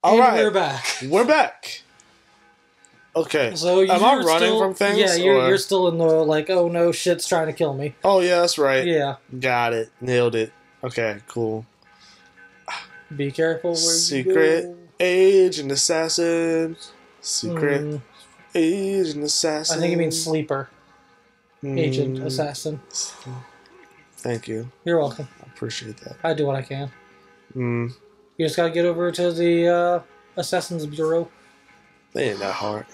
All right, we're back. We're back. Okay. So am I running from things? Yeah, you're still in the like, oh no, shit's trying to kill me. Oh yeah, that's right. Yeah. Got it. Nailed it. Okay, cool. Be careful where you go. Agent assassin. Secret agent assassin. I think it means sleeper. Agent assassin. Thank you. You're welcome. I appreciate that. I do what I can. You just gotta get over to the Assassin's Bureau. They ain't that hard.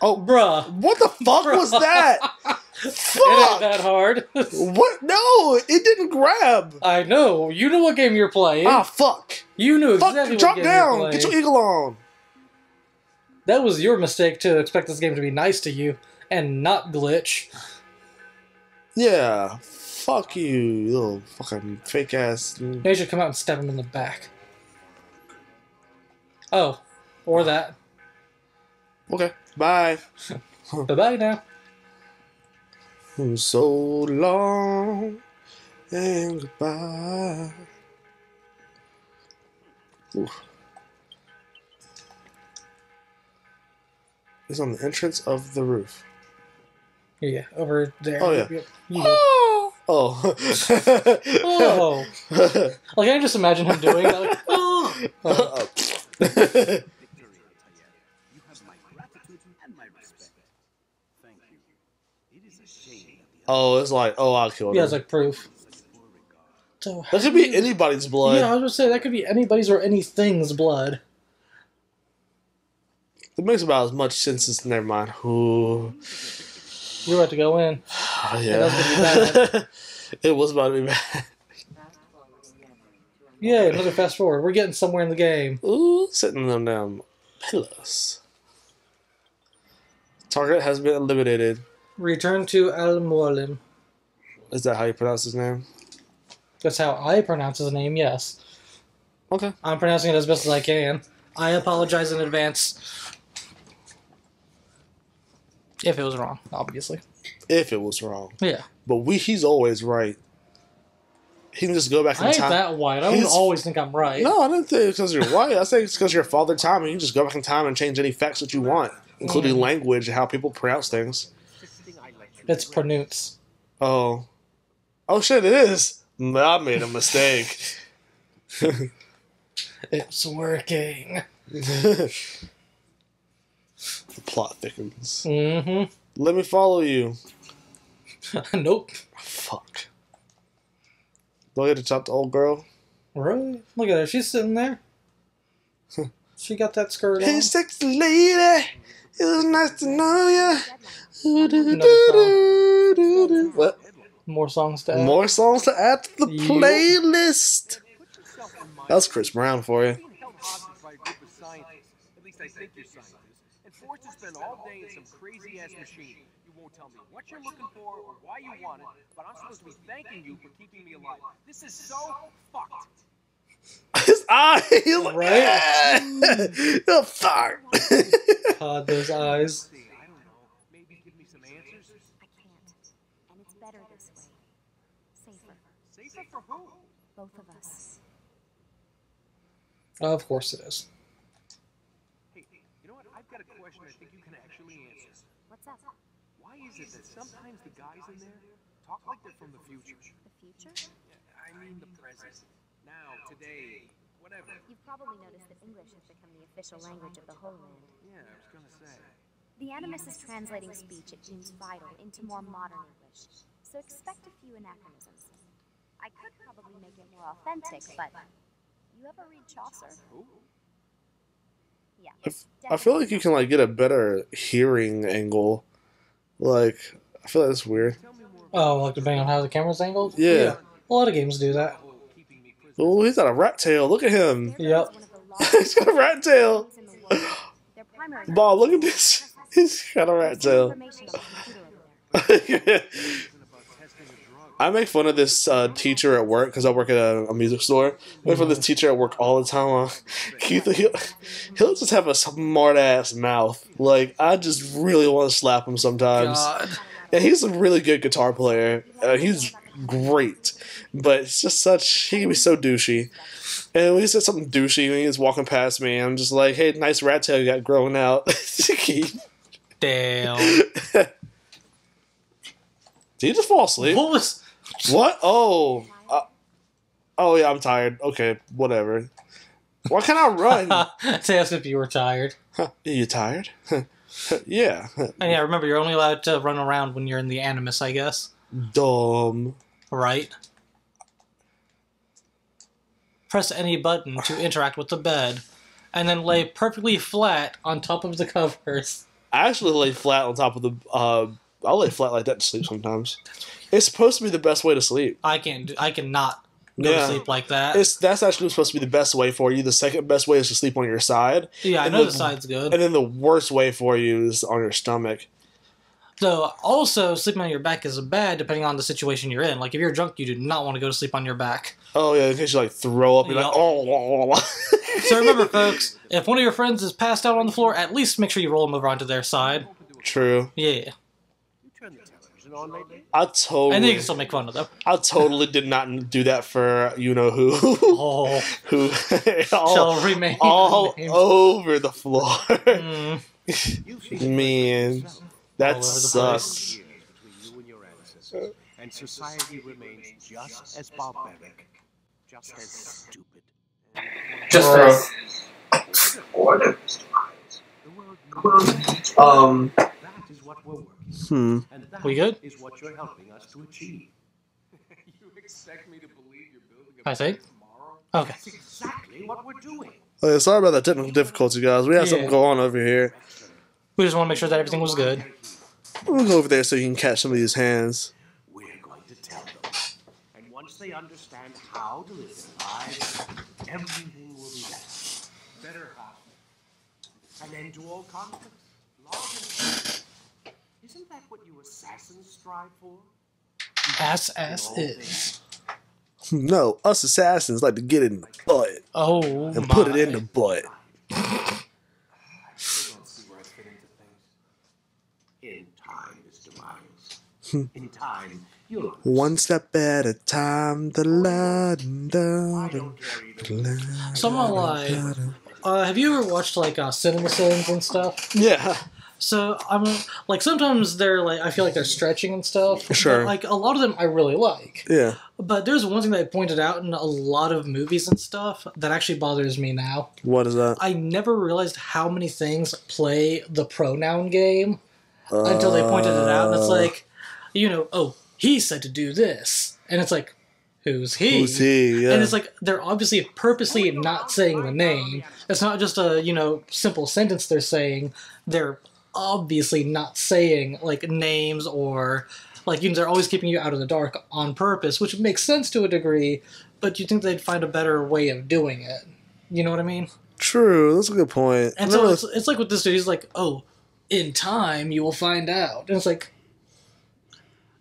Oh, bruh! What the fuck was that? Fuck! It ain't that hard. What? No, it didn't grab. I know. You know what game you're playing. Ah, fuck! You knew exactly what game you're playing. Drop down. Get your eagle on. That was your mistake to expect this game to be nice to you and not glitch. Yeah. Fuck you, you little fucking fake ass. They should come out and stab him in the back. Oh, or that. Okay, bye. Bye-bye now. So long and goodbye. Ooh. It's on the entrance of the roof. Yeah, over there. Oh, yeah. Oh. Oh. Like, I just imagine him doing that. Like, oh. Oh, it's like, oh, I'll kill him. Yeah, it's like proof. So that could be anybody's blood. Yeah, I was going to say, that could be anybody's or anything's blood. It makes about as much sense as, never mind. Ooh. You're about to go in. Oh, yeah. It was about to be bad. Yeah, another fast forward. We're getting somewhere in the game. Ooh, sitting on them pillows. Target has been eliminated. Return to Al Mualim. Is that how you pronounce his name? That's how I pronounce his name, yes. Okay. I'm pronouncing it as best as I can. I apologize in advance. If it was wrong, obviously. If it was wrong. Yeah. But he's always right. He can just go back in time. I ain't that white. I wouldn't always think I'm right. No, I didn't think it's because you're white. I think it's because you're Father Time, and you just go back in time and change any facts that you want, including language and how people pronounce things. It's pronounce. Oh. Oh, shit, it is. I made a mistake. It's working. The plot thickens. Mm-hmm. Let me follow you. Nope. Fuck. Look at the top old girl. Really? Look at her. She's sitting there. She got that skirt on. Hey, sexy lady. It was nice to know ya. What? More songs to add. More songs to add to the playlist. That's Chris Brown for you. At least I think you're scientists. Forced to spend all day in some crazy-ass machine. You won't tell me what you're looking for or why you want it, but I'm supposed to be thanking you for keeping me alive. This is so fucked. His eyes! Right? The fuck! God, those eyes. I don't know. Maybe give me some answers? I can't. And it's better this way. Safer. Safer for who? Both of us. Of course it is. I think you can actually answer. What's up? Why is it that sometimes the guys in there talk like they're from the future? The future? Yeah, I mean the present. Now, today, whatever. You've probably noticed that English has become the official language of the whole land. Yeah, I was going to say. The Animus is translating speech it deems vital into more modern English, so expect a few anachronisms. I could probably make it more authentic, but you ever read Chaucer? Ooh. Yeah, I feel like you can like get a better hearing angle. Like I feel like that's weird. Oh, like depending on how the camera's angled? Yeah. A lot of games do that. Oh, he's got a rat tail. Look at him. Yep. He's got a rat tail. Bob, look at this. He's got a rat tail. I make fun of this teacher at work because I work at a music store. I make fun of this teacher at work all the time. He'll just have a smart ass mouth. Like, I just really want to slap him sometimes. God. And he's a really good guitar player. He's great, but it's just such. He can be so douchey. And when he said something douchey, when he was walking past me, I'm just like, "Hey, nice rat tail you got growing out." Damn. Did you just fall asleep? What was? What? Oh. Oh yeah, I'm tired. Okay, whatever. Why can't I run? To ask if you were tired. Huh. Are you tired? Yeah. And yeah, remember, you're only allowed to run around when you're in the Animus, I guess. Dumb. Right. Press any button to interact with the bed, and then lay perfectly flat on top of the covers. I actually lay flat on top of the... I'll lay flat like that to sleep sometimes. It's supposed to be the best way to sleep. I cannot go to sleep like that. That's actually supposed to be the best way for you. The second best way is to sleep on your side. Yeah, I know the side's good. And then the worst way for you is on your stomach. So, also, sleeping on your back is bad depending on the situation you're in. Like, if you're drunk, you do not want to go to sleep on your back. Oh, yeah, in case you, like, throw up. You're like, oh. So, remember, folks, if one of your friends is passed out on the floor, at least make sure you roll them over onto their side. True. Yeah. And they can still make fun of them. I totally did not do that for you-know-who. Oh. Who all, shall remain all over the floor. Mm. Man. That sucks. And society remains just as barbaric, just as stupid, just as ordered. That is what we're working. And that is what you're helping us to achieve. You expect me to believe you're building a tomorrow? Okay. That's exactly what we're doing. Hey, sorry about that technical difficulty, guys. We have something going on over here. We just want to make sure that everything was good. We'll go over there so you can catch some of these hands. We're going to tell them. And once they understand how to live their lives, everything will be better. Better half. An end to all conflicts. Law. Isn't that what you assassins strive for? Ass is. No, us assassins like to get it in the butt. Oh, and put it in the butt. In time, you'll one step at a time. Have you ever watched like cinema scenes and stuff? Yeah. So I'm like sometimes they're like I feel like they're stretching and stuff. Sure. But, like a lot of them I really like. Yeah. But there's one thing that I pointed out in a lot of movies and stuff that actually bothers me now. What is that? I never realized how many things play the pronoun game until they pointed it out, and it's like. You know, oh, he said to do this. And it's like, who's he? Who's he? Yeah. And it's like, they're obviously purposely not saying the name. It's not just a, you know, simple sentence they're saying. They're obviously not saying, like, names or, like, you know, they're always keeping you out of the dark on purpose, which makes sense to a degree, but you'd think they'd find a better way of doing it. You know what I mean? True. That's a good point. And so it's like with this dude, he's like, oh, in time you will find out. And it's like...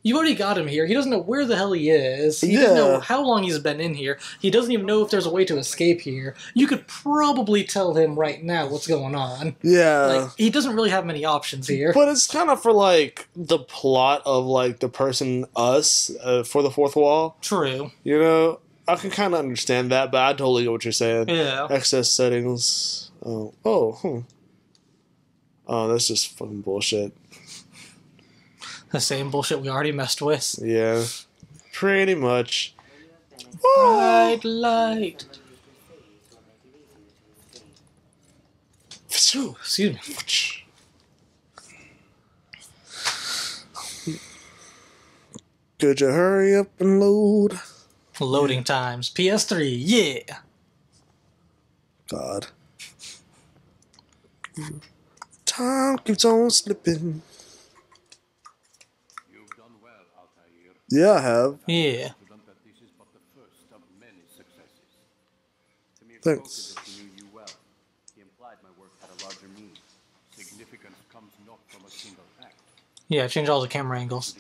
You already got him here. He doesn't know where the hell he is. He doesn't know how long he's been in here. He doesn't even know if there's a way to escape here. You could probably tell him right now what's going on. Yeah. Like, he doesn't really have many options here. But it's kind of for, like, the plot of, like, the person, us, for the fourth wall. True. You know? I can kind of understand that, but I totally get what you're saying. Yeah. Access settings. Oh. Oh. Hmm. Oh, that's just fucking bullshit. The same bullshit we already messed with. Yeah. Pretty much. Bright light. Excuse me. Could you hurry up and load? Loading times. PS3. Yeah. God. Time keeps on slipping. Yeah, I have. Yeah. Thanks. Yeah, change all the camera angles.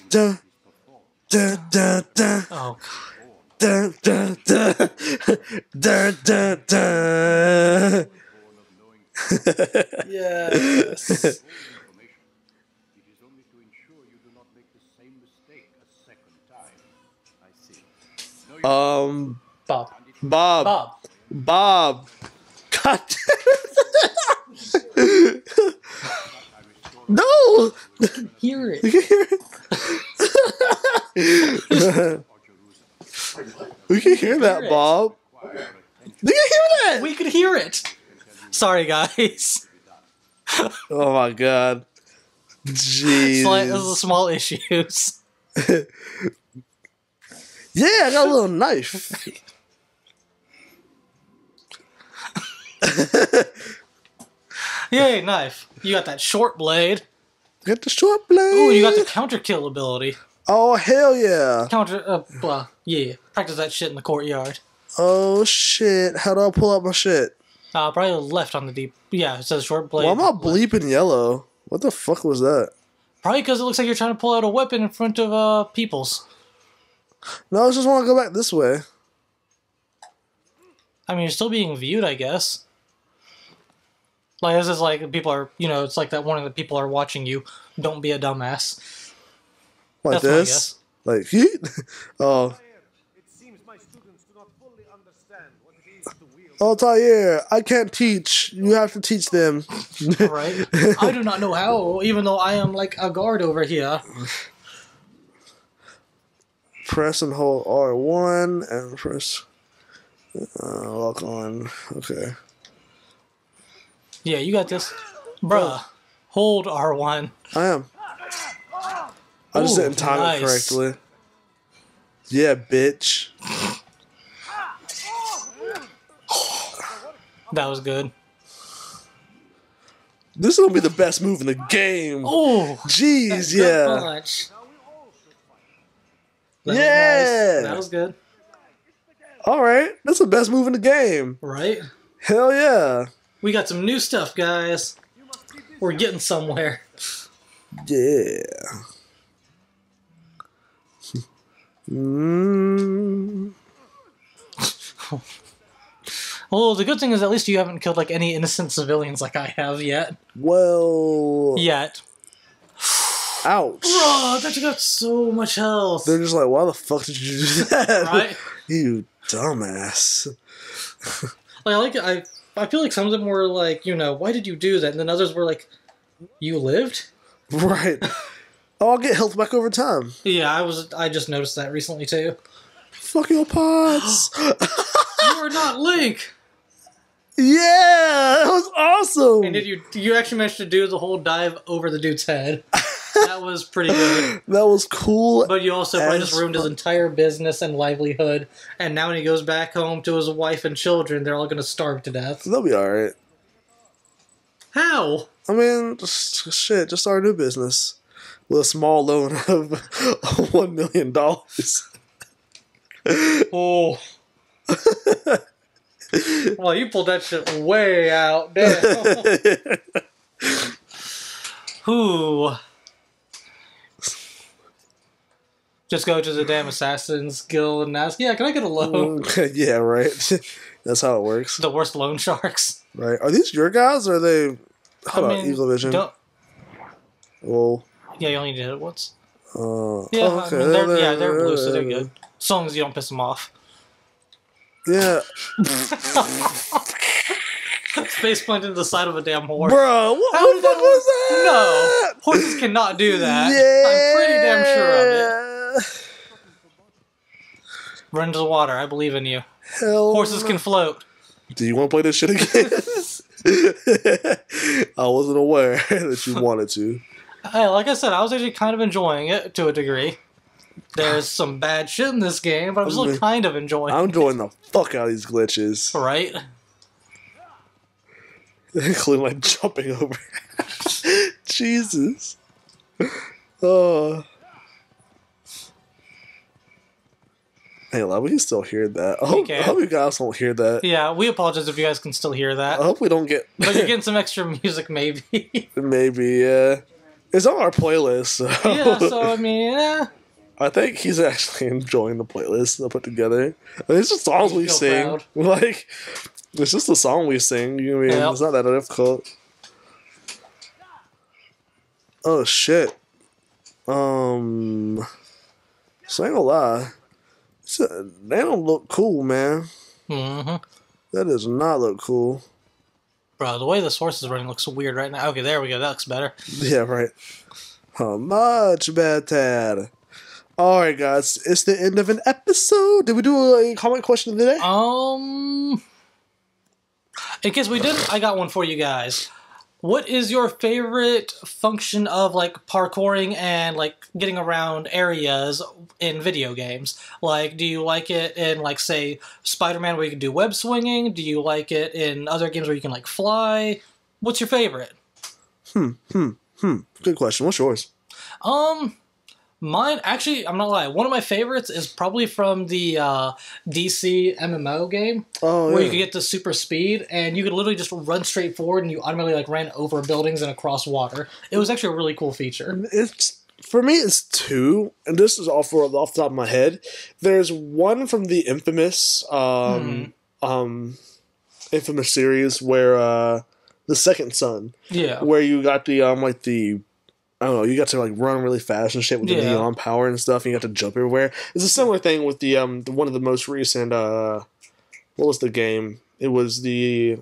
da, da, da. Oh, da, da, da. Da, da, da. Yes. Bob. God. No. You can hear it. You can hear it. We can hear that, Bob. You can hear that. We can hear it. Sorry, guys. Oh my God. Jeez. Those are small issues. Yeah, I got a little knife. Yay, knife. You got that short blade. Get the short blade. Oh, you got the counter kill ability. Oh, hell yeah. Counter, yeah. Practice that shit in the courtyard. Oh, shit. How do I pull out my shit? Probably left on the deep. Yeah, it says short blade. Why am I bleeping yellow? What the fuck was that? Probably because it looks like you're trying to pull out a weapon in front of peoples. No, I just want to go back this way. I mean, you're still being viewed, I guess. Like, this is like, people are, you know, it's like that warning that people are watching you. Don't be a dumbass. Like that's this? What I guess. Like, you? Oh. Oh, Tyre, I can't teach. You have to teach them. Right? I do not know how, even though I am like a guard over here. Press and hold R1 and press lock on. Okay. Yeah, you got this. Bruh, hold R1. I am. I just didn't time it correctly. Yeah, bitch. That was good. This will be the best move in the game. Oh, jeez, yeah. Punch. That was nice. That was good. Alright, that's the best move in the game. Right? Hell yeah. We got some new stuff, guys. We're getting somewhere. Yeah. Mm. Well, the good thing is at least you haven't killed like any innocent civilians like I have yet. Well... Yet. Ouch. Bro, that you got so much health. They're just like, why the fuck did you do that? Right? You dumbass. Like, I like it. I feel like some of them were like, you know, why did you do that? And then others were like, you lived? Right. Oh, I'll get health back over time. Yeah, I just noticed that recently too. Fuck your pods. You are not Link. Yeah, that was awesome. And did you actually managed to do the whole dive over the dude's head? That was pretty good. That was cool. But you also probably just ruined his entire business and livelihood. And now when he goes back home to his wife and children, they're all going to starve to death. They'll be alright. How? I mean, just start a new business. With a small loan of $1 million. Oh. Well, you pulled that shit way out. Damn. Who? Just go to the damn Assassin's Guild and ask, yeah, can I get a loan? Yeah, right. That's how it works. The worst loan sharks. Right. Are these your guys or are they... Hold on, Eagle Vision. Well, yeah, you only did it once. Yeah, okay. I mean, they're blue, so they're good. As long as you don't piss them off. Yeah. Face planted into the side of a damn horse. Bro, what the fuck was that? No, horses cannot do that. Yeah. I'm pretty damn sure of it. Run into the water. I believe in you. Hell, horses can float. Do you want to play this shit again? I wasn't aware that you wanted to. Hey, like I said, I was actually kind of enjoying it to a degree. There's some bad shit in this game, but I'm still kind of enjoying it. I'm enjoying the fuck out of these glitches. Right? Including like jumping over. Jesus. Oh. Hey, love, we can still hear that. I hope you guys won't hear that. Yeah, we apologize if you guys can still hear that. I hope we don't get... But you're getting some extra music, maybe. Maybe, yeah. It's on our playlist, so... Yeah, so, I mean, I think he's actually enjoying the playlist I put together. I mean, it's just songs we sing. Proud. Like, it's just a song we sing. You know what I mean? Yep. It's not that difficult. Oh shit. So I ain't gonna lie. They don't look cool, man. Mm-hmm. That does not look cool. Bro, the way this horse is running looks weird right now. Okay, there we go. That looks better. Yeah, right. Oh, much better. All right, guys. It's the end of an episode. Did we do a comment question of the day? In case we didn't, I got one for you guys. What is your favorite function of, like, parkouring and, like, getting around areas in video games? Like, do you like it in, like, say, Spider-Man where you can do web swinging? Do you like it in other games where you can, like, fly? What's your favorite? Good question. What's yours? Mine, actually, I'm not gonna lie, one of my favorites is probably from the DC MMO game, where you could get the super speed, and you could literally just run straight forward, and you automatically like ran over buildings and across water. It was actually a really cool feature. It's, for me, it's two, and this is off the top of my head. There's one from the Infamous, Infamous series, where the Second Son, where you got the like the, I don't know, you got to like run really fast and shit with the neon power and stuff, and you got to jump everywhere. It's a similar thing with the one of the most recent what was the game? It was the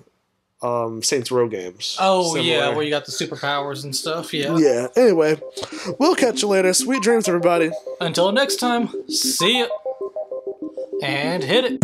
Saints Row games. Oh yeah, where you got the superpowers and stuff, Yeah. Anyway, we'll catch you later. Sweet dreams, everybody. Until next time, see ya. And hit it.